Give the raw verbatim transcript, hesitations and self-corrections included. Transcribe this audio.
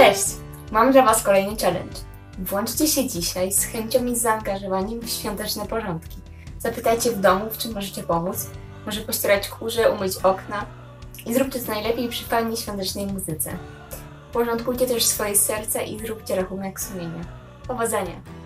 Cześć! Mam dla Was kolejny challenge. Włączcie się dzisiaj z chęcią i zaangażowaniem w świąteczne porządki. Zapytajcie w domu, w czym możecie pomóc. Może pościerać kurze, umyć okna. I zróbcie to najlepiej przy fajnej świątecznej muzyce. Porządkujcie też swoje serca i zróbcie rachunek sumienia. Powodzenia!